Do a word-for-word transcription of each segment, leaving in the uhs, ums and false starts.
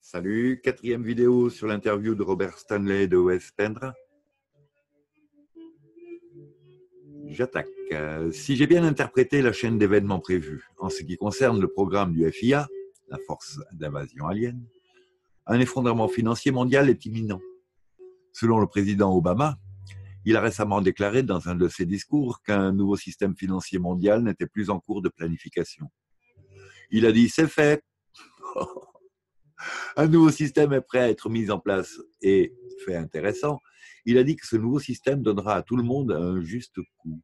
Salut, quatrième vidéo sur l'interview de Robert Stanley de Wes Penre. J'attaque. Euh, si j'ai bien interprété la chaîne d'événements prévus en ce qui concerne le programme du F I A, la force d'invasion alien, un effondrement financier mondial est imminent. Selon le président Obama, il a récemment déclaré dans un de ses discours qu'un nouveau système financier mondial n'était plus en cours de planification. Il a dit « c'est fait !» Un nouveau système est prêt à être mis en place et, fait intéressant, il a dit que ce nouveau système donnera à tout le monde un juste coup.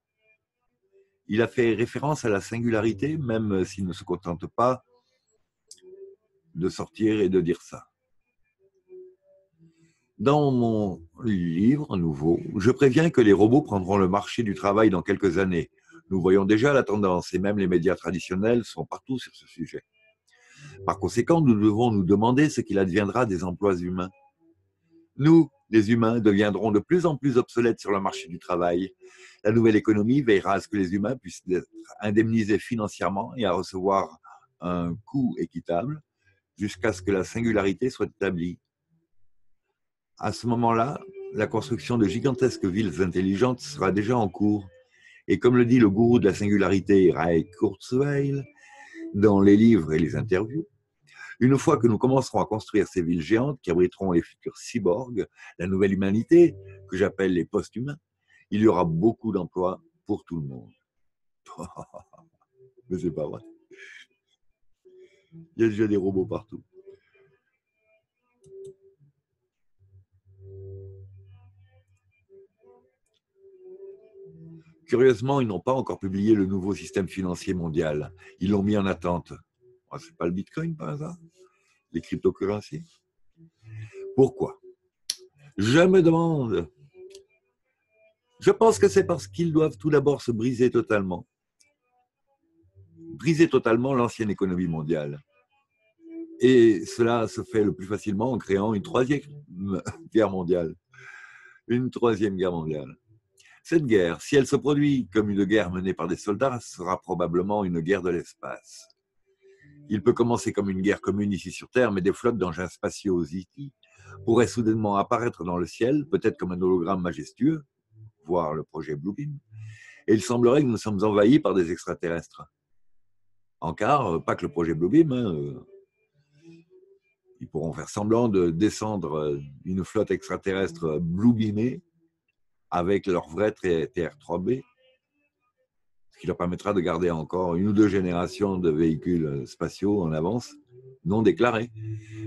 Il a fait référence à la singularité, même s'il ne se contente pas de sortir et de dire ça. Dans mon livre nouveau, je préviens que les robots prendront le marché du travail dans quelques années. Nous voyons déjà la tendance et même les médias traditionnels sont partout sur ce sujet. Par conséquent, nous devons nous demander ce qu'il adviendra des emplois humains. Nous, les humains, deviendrons de plus en plus obsolètes sur le marché du travail. La nouvelle économie veillera à ce que les humains puissent être indemnisés financièrement et à recevoir un coût équitable jusqu'à ce que la singularité soit établie. À ce moment-là, la construction de gigantesques villes intelligentes sera déjà en cours. Et comme le dit le gourou de la singularité, Ray Kurzweil, dans les livres et les interviews, une fois que nous commencerons à construire ces villes géantes qui abriteront les futurs cyborgs, la nouvelle humanité, que j'appelle les post-humains, il y aura beaucoup d'emplois pour tout le monde. Mais c'est pas vrai. Il y a déjà des robots partout. Curieusement, ils n'ont pas encore publié le nouveau système financier mondial. Ils l'ont mis en attente. Oh, ce n'est pas le bitcoin par hasard? Les cryptocurrencies? Pourquoi? Je me demande. Je pense que c'est parce qu'ils doivent tout d'abord se briser totalement. Briser totalement l'ancienne économie mondiale. Et cela se fait le plus facilement en créant une troisième guerre mondiale. Une troisième guerre mondiale. Cette guerre, si elle se produit comme une guerre menée par des soldats, sera probablement une guerre de l'espace. Il peut commencer comme une guerre commune ici sur Terre, mais des flottes d'engins spatiaux I T pourraient soudainement apparaître dans le ciel, peut-être comme un hologramme majestueux, voire le projet Bluebeam, et il semblerait que nous sommes envahis par des extraterrestres. Encore, pas que le projet Bluebeam, hein, euh, ils pourront faire semblant de descendre une flotte extraterrestre Bluebeamée, avec leur vrai T R trois B, ce qui leur permettra de garder encore une ou deux générations de véhicules spatiaux en avance, non déclarés,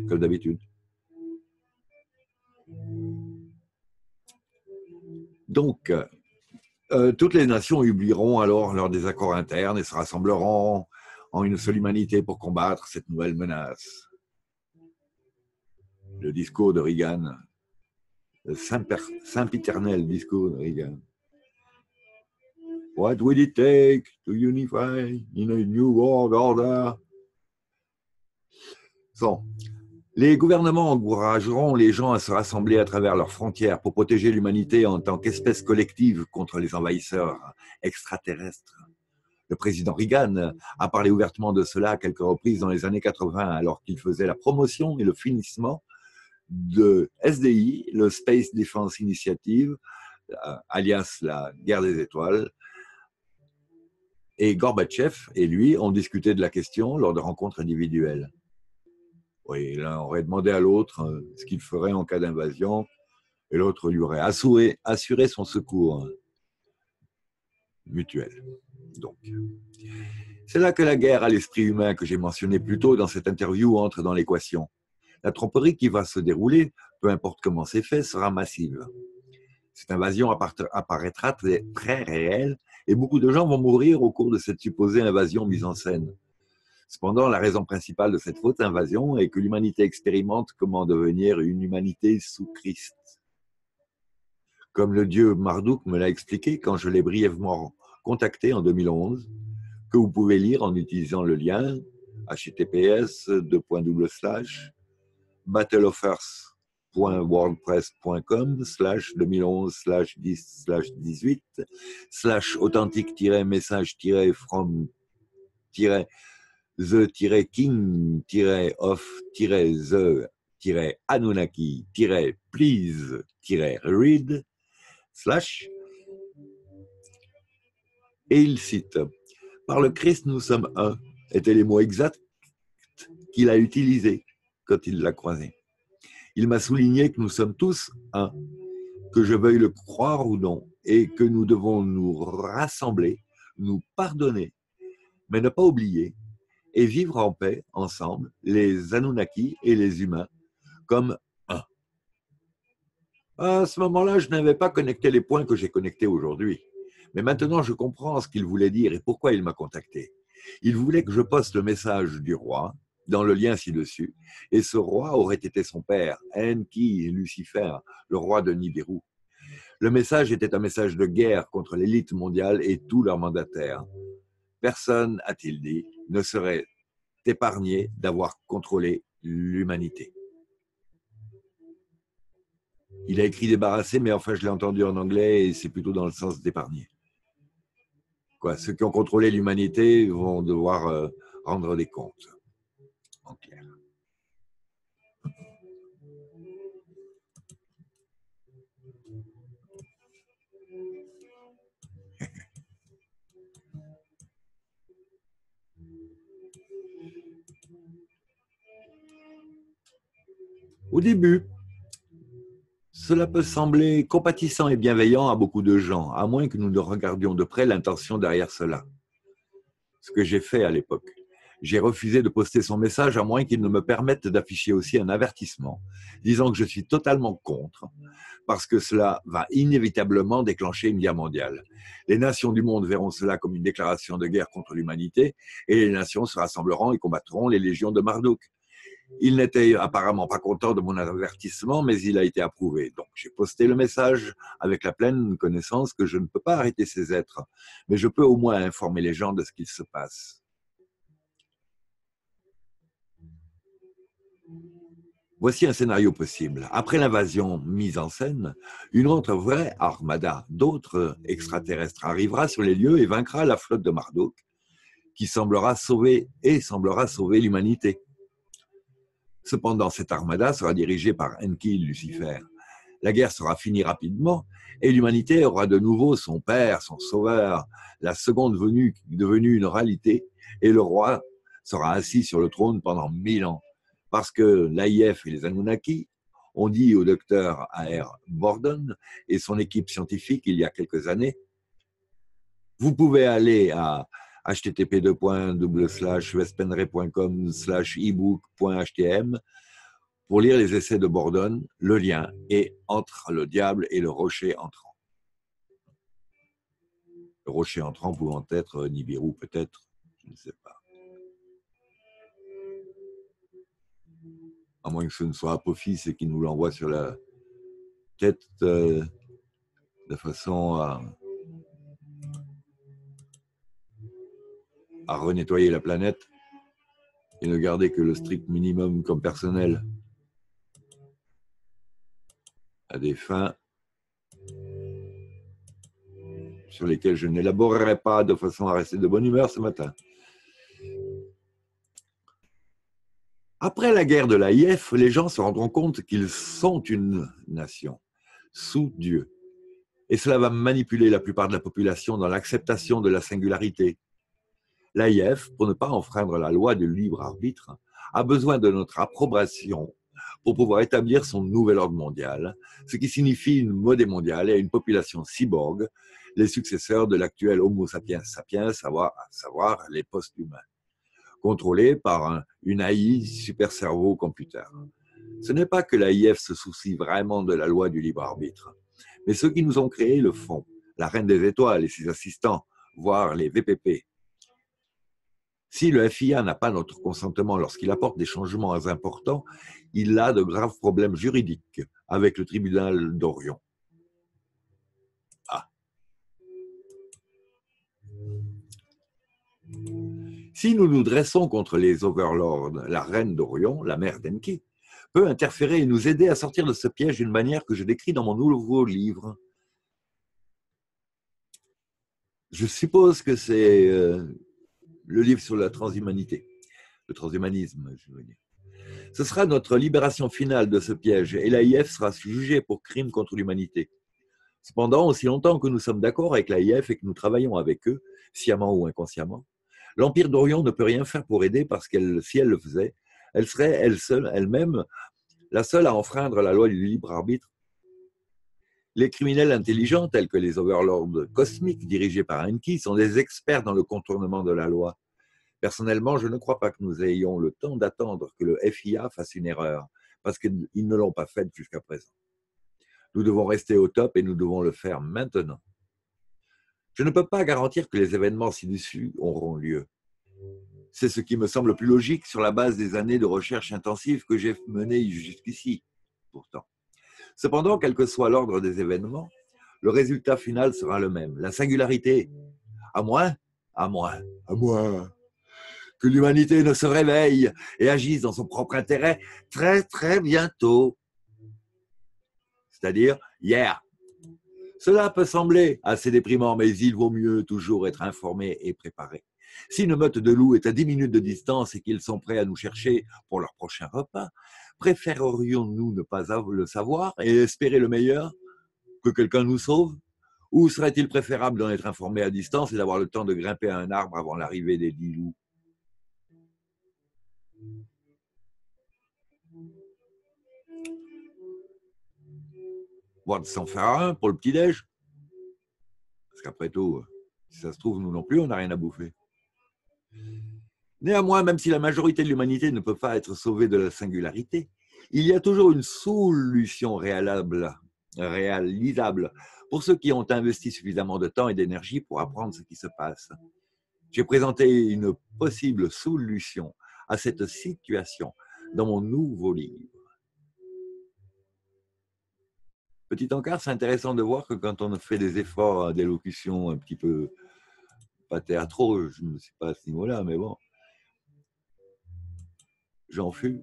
comme d'habitude. Donc, euh, toutes les nations oublieront alors leurs désaccords internes et se rassembleront en une seule humanité pour combattre cette nouvelle menace. Le discours de Reagan, le Saint-Piternel discours de Reagan. What will it take to unify in a new world order? Bon. Les gouvernements encourageront les gens à se rassembler à travers leurs frontières pour protéger l'humanité en tant qu'espèce collective contre les envahisseurs extraterrestres. Le président Reagan a parlé ouvertement de cela à quelques reprises dans les années quatre-vingt, alors qu'il faisait la promotion et le finissement de S D I, le Space Defense Initiative, alias la guerre des étoiles, et Gorbatchev et lui ont discuté de la question lors de rencontres individuelles. Oui, l'un aurait demandé à l'autre ce qu'il ferait en cas d'invasion, et l'autre lui aurait assuré, assuré son secours mutuel. Donc, c'est là que la guerre à l'esprit humain que j'ai mentionné plus tôt dans cette interview entre dans l'équation. La tromperie qui va se dérouler, peu importe comment c'est fait, sera massive. Cette invasion apparaîtra très, très réelle et beaucoup de gens vont mourir au cours de cette supposée invasion mise en scène. Cependant, la raison principale de cette fausse invasion est que l'humanité expérimente comment devenir une humanité sous Christ. Comme le dieu Marduk me l'a expliqué quand je l'ai brièvement contacté en deux mille onze, que vous pouvez lire en utilisant le lien h t t p s deux points battleoffers point wordpress point com slash deux mille onze slash dix slash dix-huit slash authentique tiret message tiret from tiret the tiret king tiret off tiret the T R Anunnaki Please Read slash et il cite « Par le Christ, nous sommes un » étaient les mots exacts qu'il a utilisés quand il l'a croisé. Il m'a souligné que nous sommes tous un, que je veuille le croire ou non, et que nous devons nous rassembler, nous pardonner, mais ne pas oublier, et vivre en paix ensemble, les Anunnaki et les humains, comme un. À ce moment-là, je n'avais pas connecté les points que j'ai connectés aujourd'hui. Mais maintenant, je comprends ce qu'il voulait dire et pourquoi il m'a contacté. Il voulait que je poste le message du roi, dans le lien ci-dessus, et ce roi aurait été son père, Enki, Lucifer, le roi de Nibiru. Le message était un message de guerre contre l'élite mondiale et tous leurs mandataires. Personne, a-t-il dit, ne serait épargné d'avoir contrôlé l'humanité. Il a écrit débarrassé, mais enfin je l'ai entendu en anglais et c'est plutôt dans le sens d'épargner. Quoi, ceux qui ont contrôlé l'humanité vont devoir euh, rendre des comptes, en clair. Au début, cela peut sembler compatissant et bienveillant à beaucoup de gens, à moins que nous ne regardions de près l'intention derrière cela. Ce que j'ai fait à l'époque. J'ai refusé de poster son message à moins qu'il ne me permette d'afficher aussi un avertissement, disant que je suis totalement contre, parce que cela va inévitablement déclencher une guerre mondiale. Les nations du monde verront cela comme une déclaration de guerre contre l'humanité, et les nations se rassembleront et combattront les légions de Marduk. Il n'était apparemment pas content de mon avertissement, mais il a été approuvé. Donc j'ai posté le message avec la pleine connaissance que je ne peux pas arrêter ces êtres, mais je peux au moins informer les gens de ce qu'il se passe. Voici un scénario possible. Après l'invasion mise en scène, une autre vraie armada d'autres extraterrestres arrivera sur les lieux et vaincra la flotte de Marduk, qui semblera sauver et semblera sauver l'humanité. Cependant, cette armada sera dirigée par Enki Lucifer. La guerre sera finie rapidement et l'humanité aura de nouveau son père, son sauveur, la seconde venue devenue une réalité, et le roi sera assis sur le trône pendant mille ans. Parce que l'A I F et les Anunnaki ont dit au docteur A R Borden et son équipe scientifique il y a quelques années, vous pouvez aller à h t t p deux points slash wespenre point com slash ebook point h t m pour lire les essais de Borden, le lien est entre le diable et le rocher entrant. Le rocher entrant pouvant être Nibiru peut-être, je ne sais pas. À moins que ce ne soit Apophis et qu'il nous l'envoie sur la tête euh, de façon à... à renettoyer la planète et ne garder que le strict minimum comme personnel à des fins sur lesquelles je n'élaborerai pas de façon à rester de bonne humeur ce matin. Après la guerre de l'A I F, les gens se rendront compte qu'ils sont une nation sous Dieu et cela va manipuler la plupart de la population dans l'acceptation de la singularité. L'A I F, pour ne pas enfreindre la loi du libre arbitre, a besoin de notre approbation pour pouvoir établir son nouvel ordre mondial, ce qui signifie une monnaie mondiale et une population cyborg, les successeurs de l'actuel Homo sapiens sapiens, à savoir les post-humains, contrôlés par une A I super cerveau computer. Ce n'est pas que l'A I F se soucie vraiment de la loi du libre arbitre, mais ceux qui nous ont créés le font, la Reine des Étoiles et ses assistants, voire les V P P. Si le F I A n'a pas notre consentement lorsqu'il apporte des changements importants, il a de graves problèmes juridiques avec le tribunal d'Orion. Ah. Si nous nous dressons contre les overlords, la reine d'Orion, la mère d'Enki, peut interférer et nous aider à sortir de ce piège d'une manière que je décris dans mon nouveau livre. Je suppose que c'est... Euh, le livre sur la transhumanité, le transhumanisme, je veux dire. Ce sera notre libération finale de ce piège et l'A I F sera jugée pour crimes contre l'humanité. Cependant, aussi longtemps que nous sommes d'accord avec l'A I F et que nous travaillons avec eux, sciemment ou inconsciemment, l'Empire d'Orient ne peut rien faire pour aider parce qu'elle, si elle le faisait, elle serait elle seule, elle-même, la seule à enfreindre la loi du libre arbitre. Les criminels intelligents, tels que les overlords cosmiques dirigés par Enki, sont des experts dans le contournement de la loi. Personnellement, je ne crois pas que nous ayons le temps d'attendre que le F I A fasse une erreur, parce qu'ils ne l'ont pas faite jusqu'à présent. Nous devons rester au top et nous devons le faire maintenant. Je ne peux pas garantir que les événements ci-dessus auront lieu. C'est ce qui me semble plus logique sur la base des années de recherche intensive que j'ai menées jusqu'ici, pourtant. Cependant, quel que soit l'ordre des événements, le résultat final sera le même, la singularité, à moins, à moins, à moins que l'humanité ne se réveille et agisse dans son propre intérêt très très bientôt. C'est-à-dire hier. Yeah. Cela peut sembler assez déprimant, mais il vaut mieux toujours être informé et préparé. Si une meute de loups est à dix minutes de distance et qu'ils sont prêts à nous chercher pour leur prochain repas, préférerions-nous ne pas le savoir et espérer le meilleur, que quelqu'un nous sauve? Ou serait-il préférable d'en être informé à distance et d'avoir le temps de grimper à un arbre avant l'arrivée des dix loups? Voir de s'en faire un pour le petit-déj. Parce qu'après tout, si ça se trouve, nous non plus, on n'a rien à bouffer. Néanmoins, même si la majorité de l'humanité ne peut pas être sauvée de la singularité, il y a toujours une solution réalable, réalisable pour ceux qui ont investi suffisamment de temps et d'énergie pour apprendre ce qui se passe. J'ai présenté une possible solution à cette situation dans mon nouveau livre. Petit encart, c'est intéressant de voir que quand on fait des efforts d'élocution un petit peu, pas théâtraux, je ne sais pas à ce niveau-là, mais bon, j'en fus.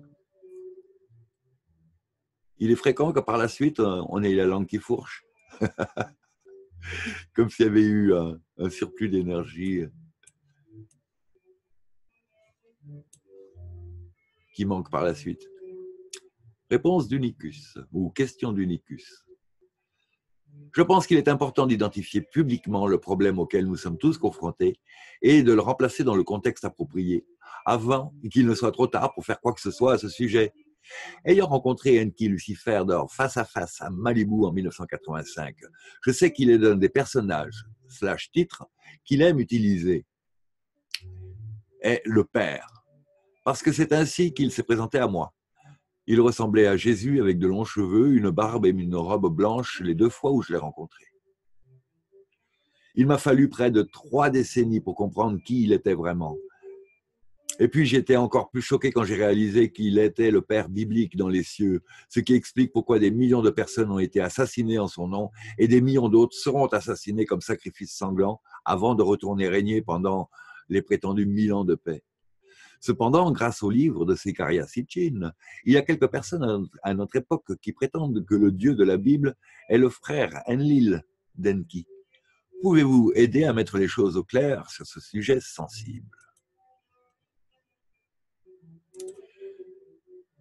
Il est fréquent que par la suite, on ait la langue qui fourche, comme s'il y avait eu un, un surplus d'énergie qui manque par la suite. Réponse d'Unicus, ou question d'Unicus. Je pense qu'il est important d'identifier publiquement le problème auquel nous sommes tous confrontés et de le remplacer dans le contexte approprié, avant qu'il ne soit trop tard pour faire quoi que ce soit à ce sujet. Ayant rencontré Enki Lucifer d'or face à face à Malibu en mille neuf cent quatre-vingt-cinq, je sais qu'il est l'un des personnages, slash titres, qu'il aime utiliser. Est le père, parce que c'est ainsi qu'il s'est présenté à moi. Il ressemblait à Jésus avec de longs cheveux, une barbe et une robe blanche les deux fois où je l'ai rencontré. Il m'a fallu près de trois décennies pour comprendre qui il était vraiment. Et puis j'étais encore plus choqué quand j'ai réalisé qu'il était le Père biblique dans les cieux, ce qui explique pourquoi des millions de personnes ont été assassinées en son nom et des millions d'autres seront assassinées comme sacrifice sanglant avant de retourner régner pendant les prétendus mille ans de paix. Cependant, grâce au livre de Zecharia Sitchin, il y a quelques personnes à notre époque qui prétendent que le Dieu de la Bible est le frère Enlil d'Enki. Pouvez-vous aider à mettre les choses au clair sur ce sujet sensible?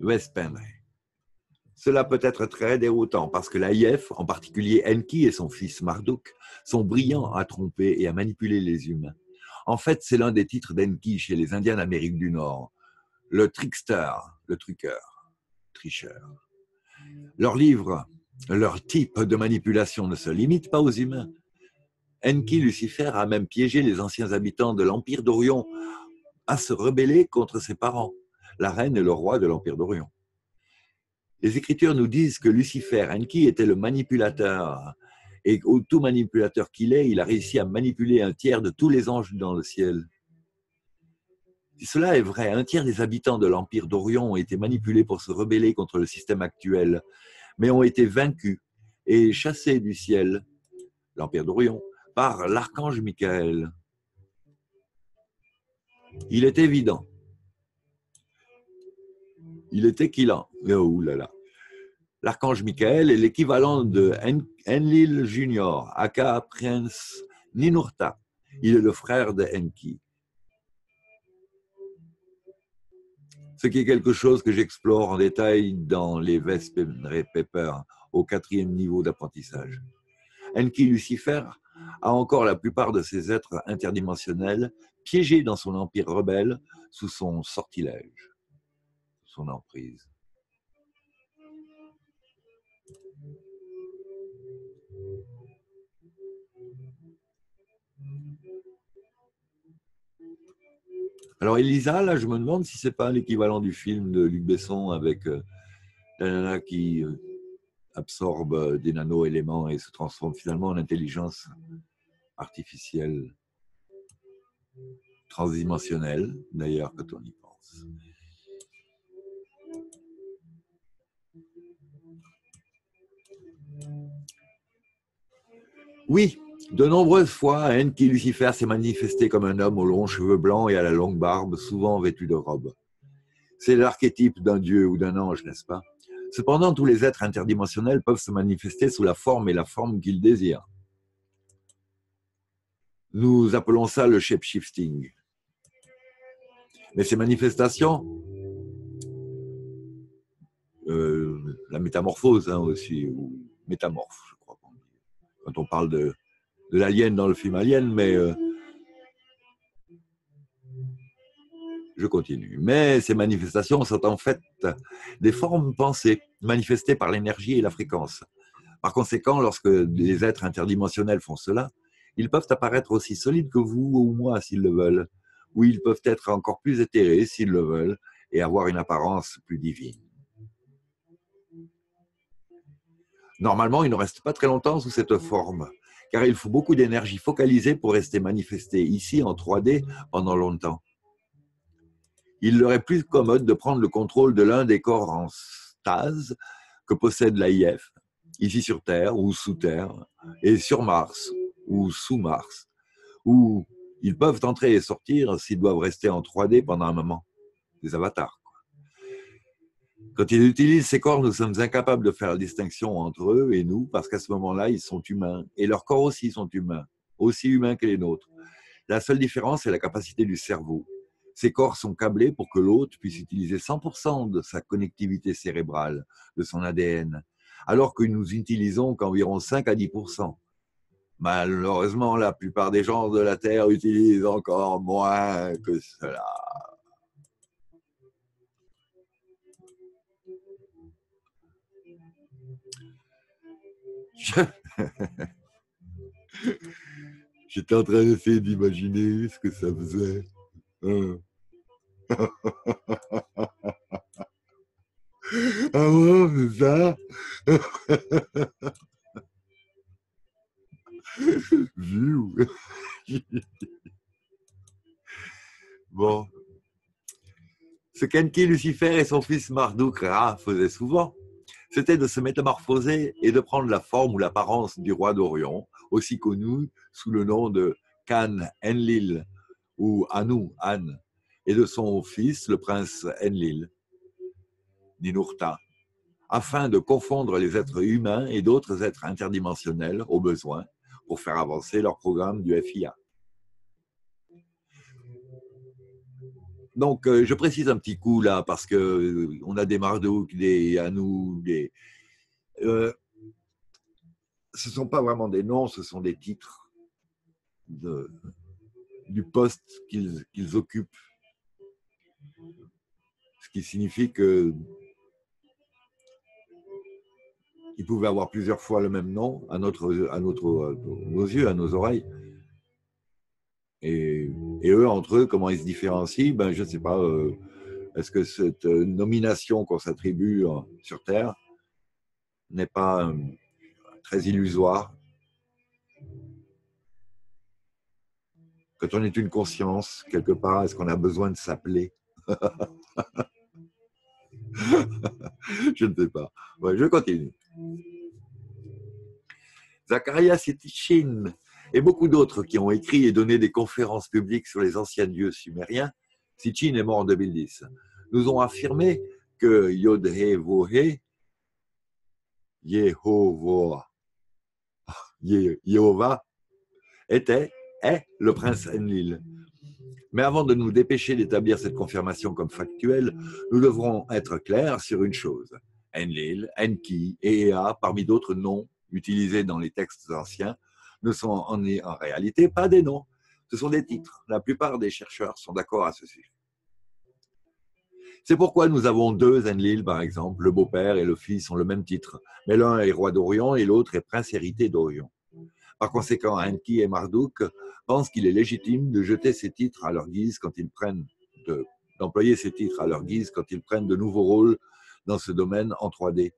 Wes Penre. Cela peut être très déroutant parce que l'A I F, en particulier Enki et son fils Marduk, sont brillants à tromper et à manipuler les humains. En fait, c'est l'un des titres d'Enki chez les Indiens d'Amérique du Nord. Le trickster, le truqueur, tricheur. Leur livre, leur type de manipulation ne se limite pas aux humains. Enki Lucifer a même piégé les anciens habitants de l'Empire d'Orion à se rebeller contre ses parents, la reine et le roi de l'Empire d'Orion. Les Écritures nous disent que Lucifer, Enki, était le manipulateur. Et tout manipulateur qu'il est, il a réussi à manipuler un tiers de tous les anges dans le ciel. Si cela est vrai, un tiers des habitants de l'Empire d'Orion ont été manipulés pour se rebeller contre le système actuel, mais ont été vaincus et chassés du ciel, l'Empire d'Orion, par l'archange Michael. Il est évident. Il est équivalent. Oh là là. L'archange Michael est l'équivalent de Enlil Junior, aka Prince Ninurta. Il est le frère de Enki. ce qui est quelque chose que j'explore en détail dans les Wes Penre Papers au quatrième niveau d'apprentissage. Enki Lucifer a encore la plupart de ces êtres interdimensionnels piégés dans son empire rebelle sous son sortilège, son emprise. Alors Elisa, là, je me demande si ce n'est pas l'équivalent du film de Luc Besson avec euh, la nana qui euh, absorbe euh, des nano-éléments et se transforme finalement en intelligence artificielle transdimensionnelle, d'ailleurs, quand on y pense. Oui. De nombreuses fois, Enki Lucifer s'est manifesté comme un homme aux longs cheveux blancs et à la longue barbe, souvent vêtu de robe. C'est l'archétype d'un dieu ou d'un ange, n'est-ce pas? Cependant, tous les êtres interdimensionnels peuvent se manifester sous la forme et la forme qu'ils désirent. Nous appelons ça le shape-shifting. Mais ces manifestations, euh, la métamorphose hein, aussi, ou métamorphe, je crois qu'on dit, quand on parle de... de l'alien dans le film Alien, mais euh, je continue. Mais ces manifestations sont en fait des formes pensées, manifestées par l'énergie et la fréquence. Par conséquent, lorsque les êtres interdimensionnels font cela, ils peuvent apparaître aussi solides que vous ou moi s'ils le veulent, ou ils peuvent être encore plus éthérés s'ils le veulent et avoir une apparence plus divine. Normalement, ils ne restent pas très longtemps sous cette forme, car il faut beaucoup d'énergie focalisée pour rester manifesté ici en trois D pendant longtemps. Il leur est plus commode de prendre le contrôle de l'un des corps en stase que possède l'A I F, ici sur Terre ou sous Terre, et sur Mars ou sous Mars, où ils peuvent entrer et sortir s'ils doivent rester en trois D pendant un moment, des avatars. Quand ils utilisent ces corps, nous sommes incapables de faire la distinction entre eux et nous, parce qu'à ce moment-là, ils sont humains. Et leurs corps aussi sont humains, aussi humains que les nôtres. La seule différence est la capacité du cerveau. Ces corps sont câblés pour que l'autre puisse utiliser cent pour cent de sa connectivité cérébrale, de son A D N, alors que nous utilisons qu'environ cinq à dix pour cent. Malheureusement, la plupart des gens de la Terre utilisent encore moins que cela. J'étais en train d'essayer d'imaginer ce que ça faisait. Hein. Ah bon, c'est ça? Bon. Ce qu'Enki Lucifer et son fils Marduk Ra faisaient souvent, c'était de se métamorphoser et de prendre la forme ou l'apparence du roi d'Orient, aussi connu sous le nom de Khan Enlil ou Anu, An, et de son fils, le prince Enlil, Ninurta, afin de confondre les êtres humains et d'autres êtres interdimensionnels au besoin pour faire avancer leur programme du F I A. Donc, je précise un petit coup là, parce qu'on a des Marduk, des Anu, des... Euh, ce ne sont pas vraiment des noms, ce sont des titres de, du poste qu'ils qu'ils occupent. Ce qui signifie qu'ils pouvaient avoir plusieurs fois le même nom à, notre, à, notre, à nos yeux, à nos oreilles. Et, et eux, entre eux, comment ils se différencient? Ben, je ne sais pas. Euh, Est-ce que cette nomination qu'on s'attribue sur Terre n'est pas euh, très illusoire? Quand on est une conscience, quelque part, est-ce qu'on a besoin de s'appeler? Je ne sais pas. Ouais, je continue. Zecharia Sitchin et beaucoup d'autres qui ont écrit et donné des conférences publiques sur les anciens dieux sumériens, Sitchin est mort en deux mille dix, nous ont affirmé que Yod-Hé-Vohé, Yehovah, Yehovah était, est le prince Enlil, Mais avant de nous dépêcher d'établir cette confirmation comme factuelle, nous devrons être clairs sur une chose. Enlil, Enki et Ea, parmi d'autres noms utilisés dans les textes anciens, ne sont en, en réalité pas des noms. Ce sont des titres. La plupart des chercheurs sont d'accord à ce sujet. C'est pourquoi nous avons deux Enlil, par exemple. Le beau-père et le fils ont le même titre, mais l'un est roi d'Orient et l'autre est prince héritier d'Orient. Par conséquent, Enki et Marduk pensent qu'il est légitime de jeter ces titres à leur guise quand ils prennent de, d'employer ces titres à leur guise quand ils prennent de nouveaux rôles dans ce domaine en trois D,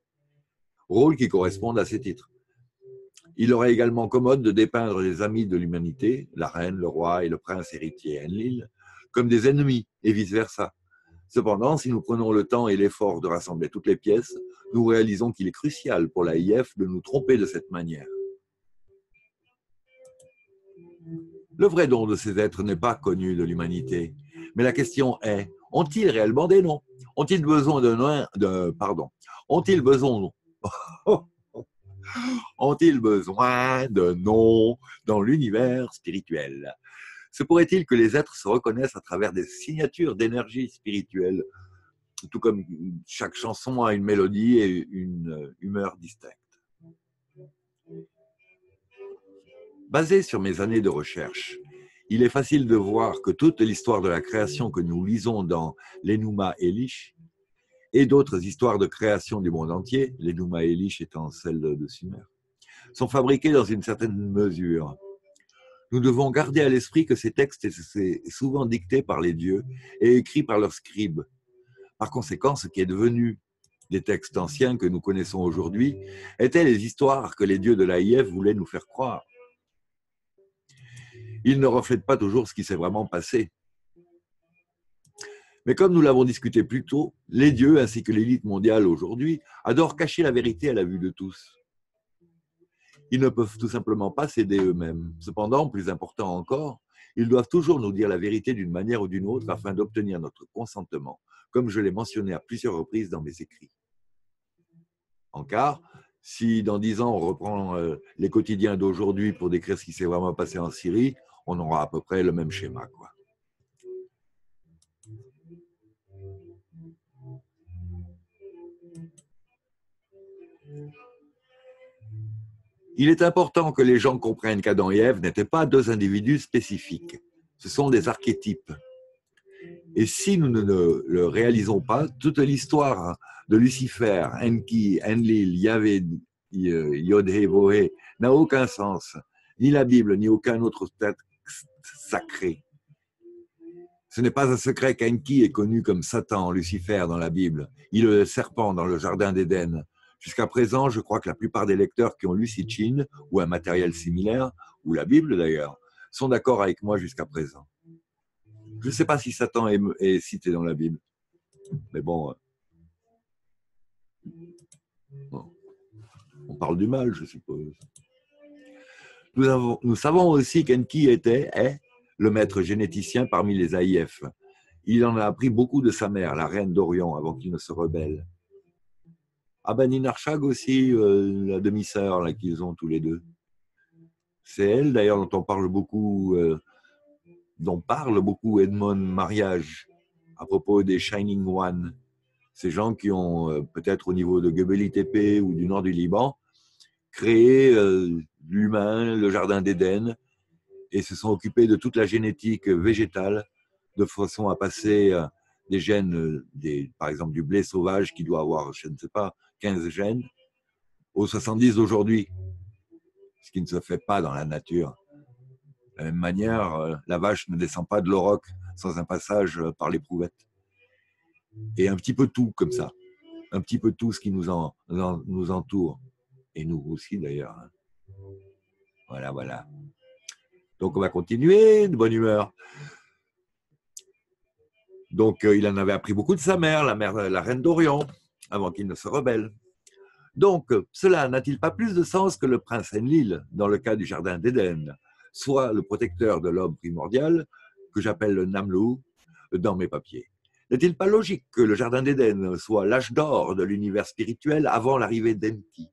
rôles qui correspondent à ces titres. Il aurait également commode de dépeindre les amis de l'humanité, la reine, le roi et le prince héritier Enlil, comme des ennemis et vice-versa. Cependant, si nous prenons le temps et l'effort de rassembler toutes les pièces, nous réalisons qu'il est crucial pour l'A I F de nous tromper de cette manière. Le vrai don de ces êtres n'est pas connu de l'humanité, mais la question est, ont-ils réellement des noms? Ont-ils besoin de noms de, pardon, ont-ils besoin Ont-ils besoin de noms dans l'univers spirituel? Se pourrait-il que les êtres se reconnaissent à travers des signatures d'énergie spirituelle, tout comme chaque chanson a une mélodie et une humeur distincte? Basé sur mes années de recherche, il est facile de voir que toute l'histoire de la création que nous lisons dans l'Enuma Elish et d'autres histoires de création du monde entier, l'Enuma Elish étant celle de Sumer, sont fabriquées dans une certaine mesure. Nous devons garder à l'esprit que ces textes sont souvent dictés par les dieux et écrits par leurs scribes. Par conséquent, ce qui est devenu des textes anciens que nous connaissons aujourd'hui étaient les histoires que les dieux de l'A I F voulaient nous faire croire. Ils ne reflètent pas toujours ce qui s'est vraiment passé. Mais comme nous l'avons discuté plus tôt, les dieux ainsi que l'élite mondiale aujourd'hui adorent cacher la vérité à la vue de tous. Ils ne peuvent tout simplement pas s'aider eux-mêmes. Cependant, plus important encore, ils doivent toujours nous dire la vérité d'une manière ou d'une autre afin d'obtenir notre consentement, comme je l'ai mentionné à plusieurs reprises dans mes écrits. En car, si dans dix ans on reprend les quotidiens d'aujourd'hui pour décrire ce qui s'est vraiment passé en Syrie, on aura à peu près le même schéma, quoi. Il est important que les gens comprennent qu'Adam et Ève n'étaient pas deux individus spécifiques. Ce sont des archétypes. Et si nous ne le réalisons pas, toute l'histoire de Lucifer, Enki, Enlil, Yahvé, Yod-Hé-Vohé n'a aucun sens. Ni la Bible, ni aucun autre texte sacré. Ce n'est pas un secret qu'Enki est connu comme Satan, Lucifer dans la Bible. Il est le serpent dans le jardin d'Éden. Jusqu'à présent, je crois que la plupart des lecteurs qui ont lu Sitchin, ou un matériel similaire, ou la Bible d'ailleurs, sont d'accord avec moi jusqu'à présent. Je ne sais pas si Satan est, est cité dans la Bible. Mais bon, euh, bon, on parle du mal, je suppose. Nous, avons, nous savons aussi qu'Enki était est, le maître généticien parmi les A I F. Il en a appris beaucoup de sa mère, la reine d'Orient, avant qu'il ne se rebelle. Ah ben Ninarchag aussi, euh, la demi-sœur là qu'ils ont tous les deux. C'est elle d'ailleurs dont on parle beaucoup, euh, dont parle beaucoup Edmond Mariage à propos des Shining One. Ces gens qui ont euh, peut-être au niveau de Göbeli Tepe ou du nord du Liban créé euh, l'humain, le jardin d'Éden et se sont occupés de toute la génétique végétale de façon à passer euh, des gènes, des, par exemple du blé sauvage qui doit avoir, je ne sais pas, quinze gènes, aux soixante-dix d'aujourd'hui, ce qui ne se fait pas dans la nature. De la même manière, la vache ne descend pas de l'auroch sans un passage par l'éprouvette. Et un petit peu tout comme ça, un petit peu tout ce qui nous, en, nous entoure, et nous aussi d'ailleurs. Voilà, voilà. Donc on va continuer, de bonne humeur. Donc, euh, il en avait appris beaucoup de sa mère, la, mère, la reine d'Orient, avant qu'il ne se rebelle. Donc, cela n'a-t-il pas plus de sens que le prince Enlil, dans le cas du jardin d'Éden, soit le protecteur de l'homme primordial, que j'appelle le Namlu, dans mes papiers? N'est-il pas logique que le jardin d'Éden soit l'âge d'or de l'univers spirituel avant l'arrivée d'Enki?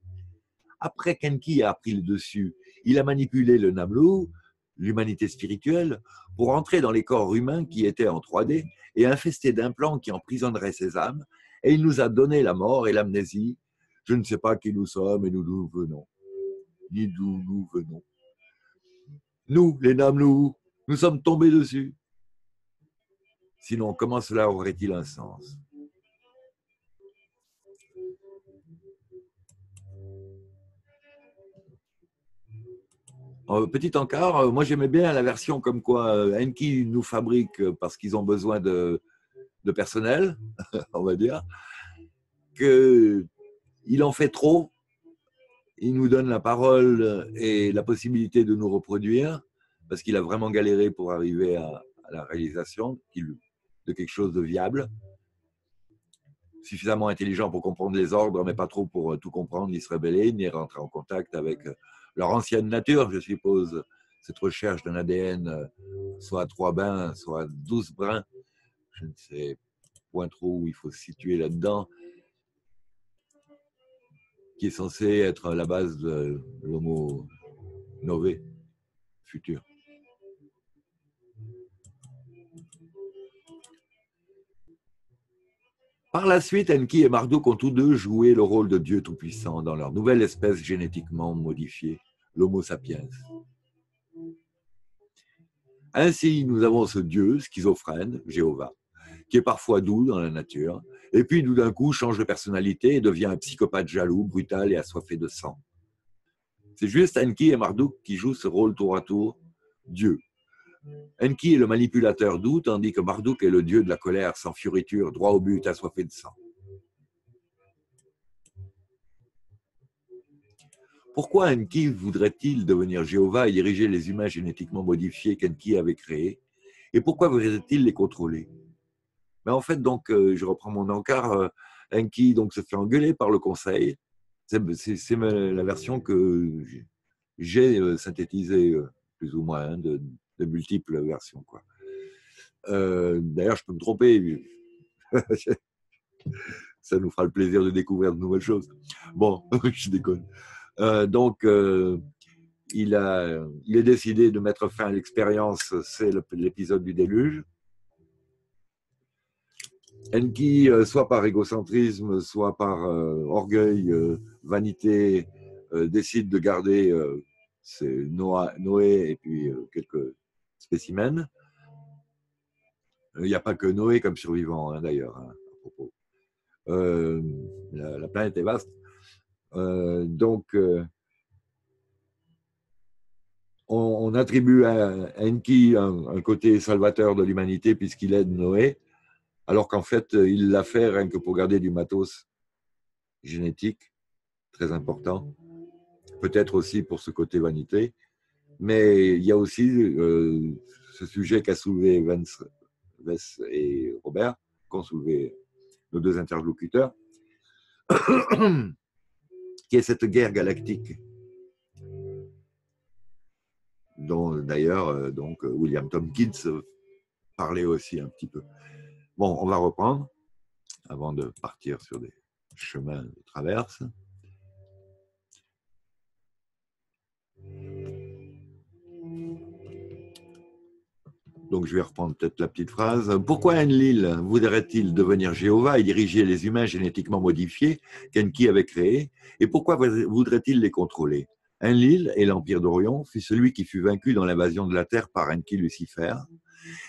Après qu'Enki a pris le dessus, il a manipulé le Namlu, l'humanité spirituelle, pour entrer dans les corps humains qui étaient en trois D et infestés d'implants qui emprisonneraient ces âmes, et il nous a donné la mort et l'amnésie. Je ne sais pas qui nous sommes et nous nous venons, ni d'où nous venons. Nous, les Namlu, nous sommes tombés dessus. Sinon, comment cela aurait-il un sens? Petit encart, moi j'aimais bien la version comme quoi Enki nous fabrique parce qu'ils ont besoin de, de personnel, on va dire, qu'il en fait trop, il nous donne la parole et la possibilité de nous reproduire parce qu'il a vraiment galéré pour arriver à, à la réalisation de quelque chose de viable, suffisamment intelligent pour comprendre les ordres, mais pas trop pour tout comprendre, ni se révéler, ni rentrer en contact avec leur ancienne nature, je suppose, cette recherche d'un A D N, soit à trois brins, soit à douze brins, je ne sais point trop où il faut se situer là-dedans, qui est censé être la base de l'homo nové, futur. Par la suite, Enki et Marduk ont tous deux joué le rôle de Dieu Tout-Puissant dans leur nouvelle espèce génétiquement modifiée, l'Homo sapiens. Ainsi, nous avons ce Dieu schizophrène, Jéhovah, qui est parfois doux dans la nature, et puis d'un coup change de personnalité et devient un psychopathe jaloux, brutal et assoiffé de sang. C'est juste Enki et Marduk qui jouent ce rôle tour à tour, Dieu. Enki est le manipulateur doux, tandis que Marduk est le dieu de la colère, sans fioriture, droit au but, assoiffé de sang. Pourquoi Enki voudrait-il devenir Jéhovah et diriger les humains génétiquement modifiés qu'Enki avait créés? Et pourquoi voudrait-il les contrôler? Mais en fait, donc, je reprends mon encart, Enki donc, se fait engueuler par le conseil. C'est la version que j'ai synthétisée, plus ou moins, de... de multiples versions. quoi. Euh, D'ailleurs, je peux me tromper. Ça nous fera le plaisir de découvrir de nouvelles choses. Bon, je déconne. Euh, donc, euh, il, a, il est décidé de mettre fin à l'expérience. C'est l'épisode du déluge. Enki, euh, soit par égocentrisme, soit par euh, orgueil, euh, vanité, euh, décide de garder euh, Noah, Noé et puis euh, quelques spécimen. Il n'y a pas que Noé comme survivant, hein, d'ailleurs, hein, à propos. Euh, la, la planète est vaste. Euh, donc, euh, on, on attribue à, à Enki un, un côté salvateur de l'humanité puisqu'il aide Noé, alors qu'en fait, il l'a fait rien que pour garder du matos génétique, très important. Peut-être aussi pour ce côté vanité. Mais il y a aussi euh, ce sujet qu'a soulevé Vince, Wes et Robert, qu'ont soulevé nos deux interlocuteurs, qui est cette guerre galactique, dont d'ailleurs donc William Tompkins parlait aussi un petit peu. Bon, on va reprendre avant de partir sur des chemins de traverse. Donc, je vais reprendre peut-être la petite phrase. Pourquoi Enlil voudrait-il devenir Jéhovah et diriger les humains génétiquement modifiés qu'Enki avait créés? Et pourquoi voudrait-il les contrôler? Enlil et l'Empire d'Orion fut celui qui fut vaincu dans l'invasion de la Terre par Enki Lucifer.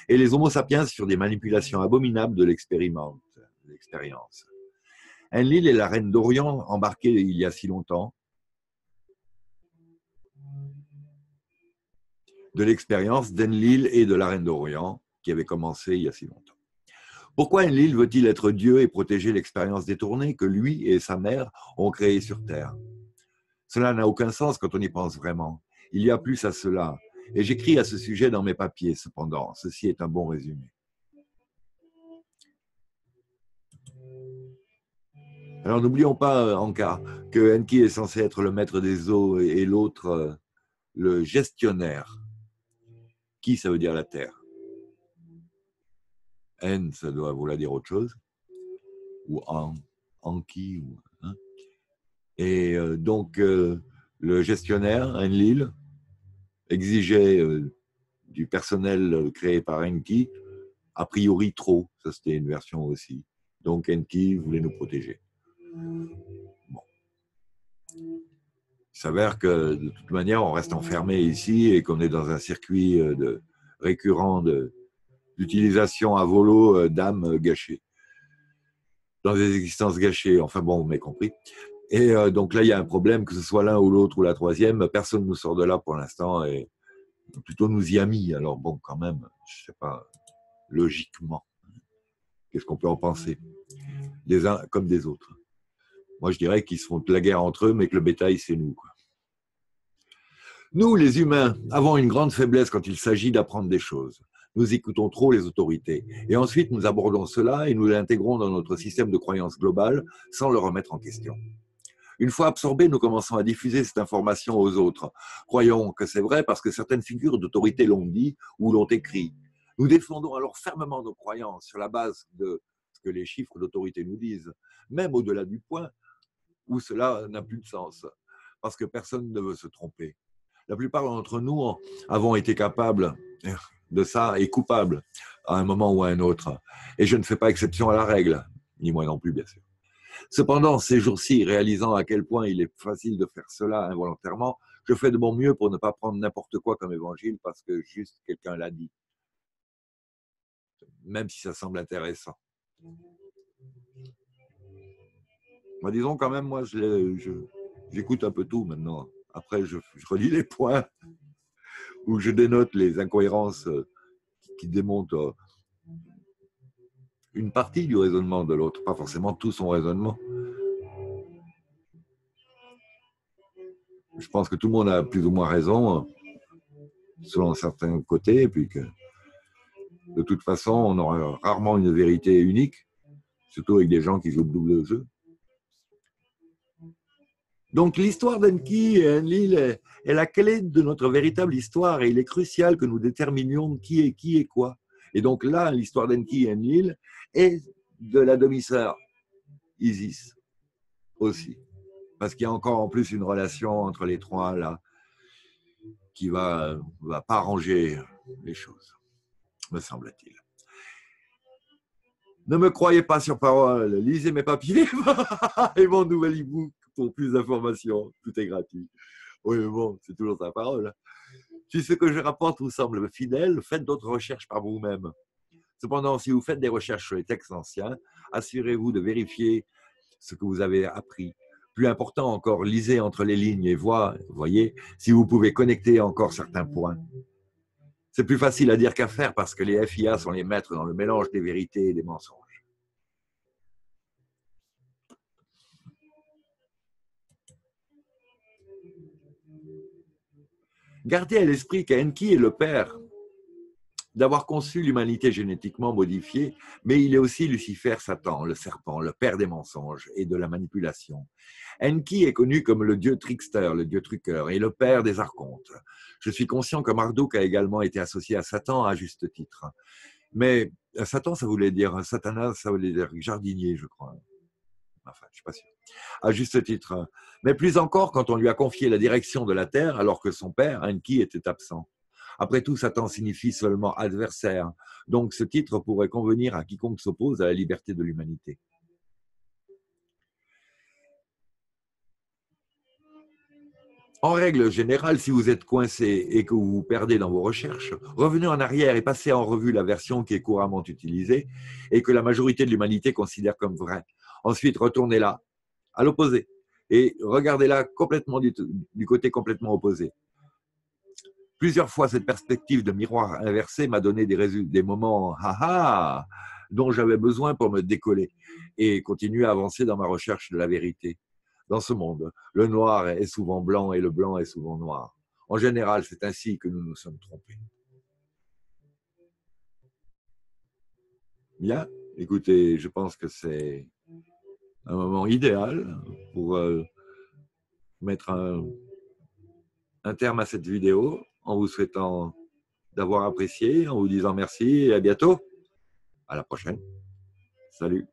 Et les Homo sapiens furent des manipulations abominables de l'expérience. Enlil est la reine d'Orion, embarquée il y a si longtemps, de l'expérience d'Enlil et de la Reine d'Orient, qui avait commencé il y a si longtemps. Pourquoi Enlil veut-il être Dieu et protéger l'expérience détournée que lui et sa mère ont créée sur Terre? Cela n'a aucun sens quand on y pense vraiment. Il y a plus à cela, et j'écris à ce sujet dans mes papiers, cependant. Ceci est un bon résumé. Alors, n'oublions pas, Anka, que Enki est censé être le maître des eaux et l'autre, le gestionnaire. Qui, ça veut dire la Terre. En, ça doit vouloir dire autre chose. Ou en, en qui. Ou, hein. Et euh, donc, euh, le gestionnaire, Enlil, exigeait euh, du personnel créé par Enki, a priori trop. Ça, c'était une version aussi. Donc, Enki voulait nous protéger. Bon. Il s'avère que, de toute manière, on reste enfermé ici et qu'on est dans un circuit de, récurrent d'utilisation à volo d'âmes gâchées. Dans des existences gâchées. Enfin bon, vous m'avez compris. Et euh, donc là, il y a un problème, que ce soit l'un ou l'autre ou la troisième, personne ne nous sort de là pour l'instant et plutôt nous y a mis. Alors bon, quand même, je ne sais pas, logiquement, qu'est-ce qu'on peut en penser? Des uns comme des autres. Moi, je dirais qu'ils se font la guerre entre eux, mais que le bétail, c'est nous, quoi. Nous, les humains, avons une grande faiblesse quand il s'agit d'apprendre des choses. Nous écoutons trop les autorités. Et ensuite, nous abordons cela et nous l'intégrons dans notre système de croyance globale sans le remettre en question. Une fois absorbés, nous commençons à diffuser cette information aux autres. Croyons que c'est vrai parce que certaines figures d'autorité l'ont dit ou l'ont écrit. Nous défendons alors fermement nos croyances sur la base de ce que les chiffres d'autorité nous disent, même au-delà du point où cela n'a plus de sens, parce que personne ne veut se tromper. La plupart d'entre nous avons été capables de ça et coupables à un moment ou à un autre. Et je ne fais pas exception à la règle, ni moi non plus, bien sûr. Cependant, ces jours-ci, réalisant à quel point il est facile de faire cela involontairement, je fais de mon mieux pour ne pas prendre n'importe quoi comme évangile parce que juste quelqu'un l'a dit, même si ça semble intéressant. Bah, disons quand même, moi, j'écoute un peu tout maintenant. Après, je, je relis les points où je dénote les incohérences qui démontrent une partie du raisonnement de l'autre, pas forcément tout son raisonnement. Je pense que tout le monde a plus ou moins raison, selon certains côtés, et puis que de toute façon, on aura rarement une vérité unique, surtout avec des gens qui jouent double jeu. Donc l'histoire d'Enki et Enlil est, est la clé de notre véritable histoire et il est crucial que nous déterminions qui est qui et quoi. Et donc là, l'histoire d'Enki et Enlil est de la demi-sœur Isis aussi. Parce qu'il y a encore en plus une relation entre les trois là qui ne va, va pas arranger les choses, me semble-t-il. Ne me croyez pas sur parole, lisez mes papiers et mon nouvel e-book pour plus d'informations. Tout est gratuit. Oui, mais bon, c'est toujours sa parole. Si ce que je rapporte vous semble fidèle, faites d'autres recherches par vous-même. Cependant, si vous faites des recherches sur les textes anciens, assurez-vous de vérifier ce que vous avez appris. Plus important encore, lisez entre les lignes et voyez si vous pouvez connecter encore certains points. C'est plus facile à dire qu'à faire parce que les F I A sont les maîtres dans le mélange des vérités et des mensonges. Gardez à l'esprit qu'Enki est le père d'avoir conçu l'humanité génétiquement modifiée, mais il est aussi Lucifer, Satan, le serpent, le père des mensonges et de la manipulation. Enki est connu comme le dieu trickster, le dieu truqueur, et le père des archontes. Je suis conscient que Marduk a également été associé à Satan à juste titre. Mais Satan, ça voulait dire Satanas, ça voulait dire jardinier, je crois. Enfin, je ne suis pas sûr. À juste titre. Mais plus encore quand on lui a confié la direction de la terre alors que son père, Enki, était absent. Après tout, Satan signifie seulement adversaire. Donc ce titre pourrait convenir à quiconque s'oppose à la liberté de l'humanité. En règle générale, si vous êtes coincé et que vous vous perdez dans vos recherches, revenez en arrière et passez en revue la version qui est couramment utilisée et que la majorité de l'humanité considère comme vraie. Ensuite, retournez-la à l'opposé et regardez-la complètement du, du côté complètement opposé. Plusieurs fois, cette perspective de miroir inversé m'a donné des, résultats, des moments haha, dont j'avais besoin pour me décoller et continuer à avancer dans ma recherche de la vérité. Dans ce monde, le noir est souvent blanc et le blanc est souvent noir. En général, c'est ainsi que nous nous sommes trompés. Bien, écoutez, je pense que c'est un moment idéal pour euh, mettre un, un terme à cette vidéo en vous souhaitant d'avoir apprécié, en vous disant merci et à bientôt. À la prochaine. Salut.